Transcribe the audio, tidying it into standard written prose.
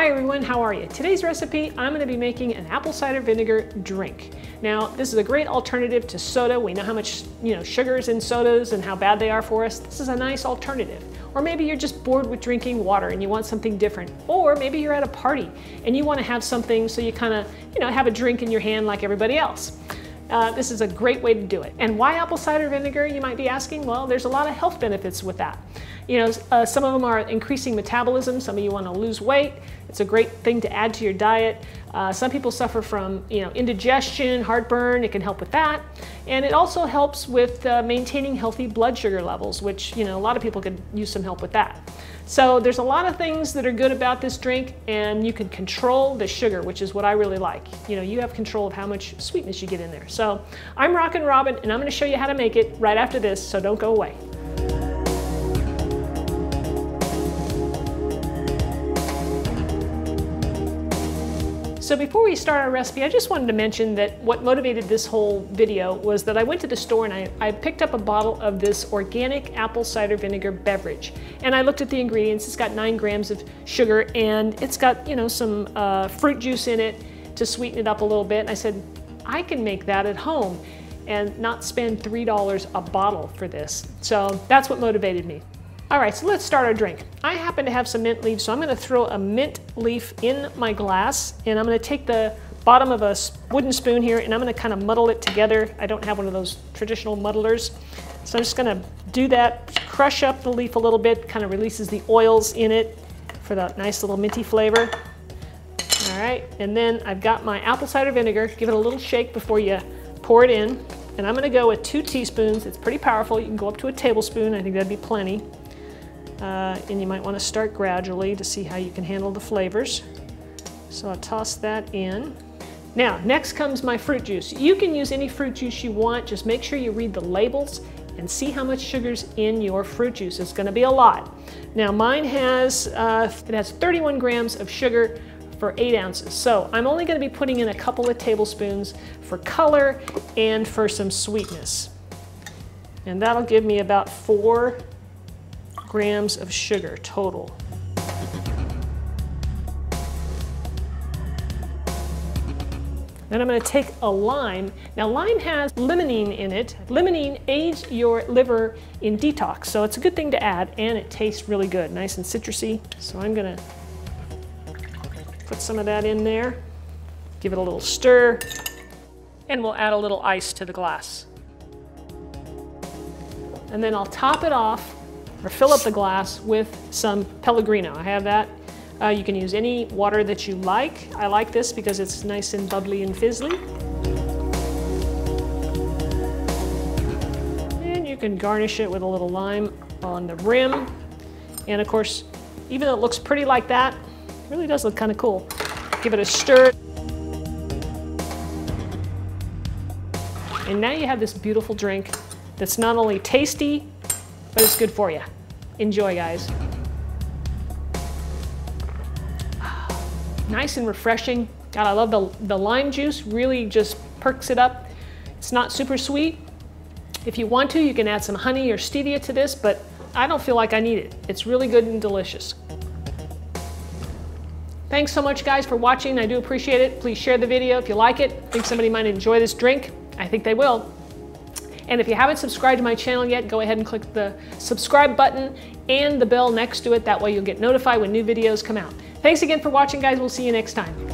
Hi everyone, how are you? Today's recipe, I'm gonna be making an apple cider vinegar drink. Now, this is a great alternative to soda. We know how much sugar is in sodas and how bad they are for us. This is a nice alternative. Or maybe you're just bored with drinking water and you want something different. Or maybe you're at a party and you wanna have something so you kinda, have a drink in your hand like everybody else. This is a great way to do it. And why apple cider vinegar, you might be asking? Well, there's a lot of health benefits with that. Some of them are increasing metabolism. Some of you want to lose weight. It's a great thing to add to your diet. Some people suffer from indigestion, heartburn. It can help with that. And it also helps with maintaining healthy blood sugar levels, which a lot of people could use some help with that. So there's a lot of things that are good about this drink, and you can control the sugar, which is what I really like. You have control of how much sweetness you get in there. So I'm Rockin Robin, and I'm gonna show you how to make it right after this, so don't go away. So before we start our recipe, I just wanted to mention that what motivated this whole video was that I went to the store and I picked up a bottle of this organic apple cider vinegar beverage. And I looked at the ingredients. It's got 9 grams of sugar and it's got some fruit juice in it to sweeten it up a little bit. And I said, I can make that at home and not spend $3 a bottle for this. So that's what motivated me. All right, so let's start our drink. I happen to have some mint leaves, so I'm gonna throw a mint leaf in my glass, and I'm gonna take the bottom of a wooden spoon here, and I'm gonna kind of muddle it together. I don't have one of those traditional muddlers, so I'm just gonna do that, crush up the leaf a little bit, kind of releases the oils in it for that nice little minty flavor. All right, and then I've got my apple cider vinegar. Give it a little shake before you pour it in, and I'm gonna go with 2 teaspoons. It's pretty powerful. You can go up to a tablespoon. I think that'd be plenty. And you might want to start gradually to see how you can handle the flavors. So I'll toss that in. Now, next comes my fruit juice. You can use any fruit juice you want. Just make sure you read the labels and see how much sugar's in your fruit juice. It's going to be a lot. Now, mine has, it has 31 grams of sugar for 8 ounces. So I'm only going to be putting in a couple of tablespoons for color and for some sweetness. And that'll give me about 4 grams of sugar total. Then I'm going to take a lime. Now, lime has limonene in it. Limonene aids your liver in detox, so it's a good thing to add, and it tastes really good, nice and citrusy. So I'm going to put some of that in there, give it a little stir, and we'll add a little ice to the glass. And then I'll top it off or fill up the glass with some Pellegrino. I have that. You can use any water that you like. I like this because it's nice and bubbly and fizzly. And you can garnish it with a little lime on the rim. And of course, even though it looks pretty like that, it really does look kind of cool. Give it a stir. And now you have this beautiful drink that's not only tasty, but it's good for you. Enjoy, guys. Nice and refreshing. God, I love the lime juice, really just perks it up. It's not super sweet. If you want to, you can add some honey or stevia to this, but I don't feel like I need it. It's really good and delicious. Thanks so much, guys, for watching. I do appreciate it. Please share the video if you like it. I think somebody might enjoy this drink. I think they will. And if you haven't subscribed to my channel yet, go ahead and click the subscribe button and the bell next to it. That way you'll get notified when new videos come out. Thanks again for watching, guys. We'll see you next time.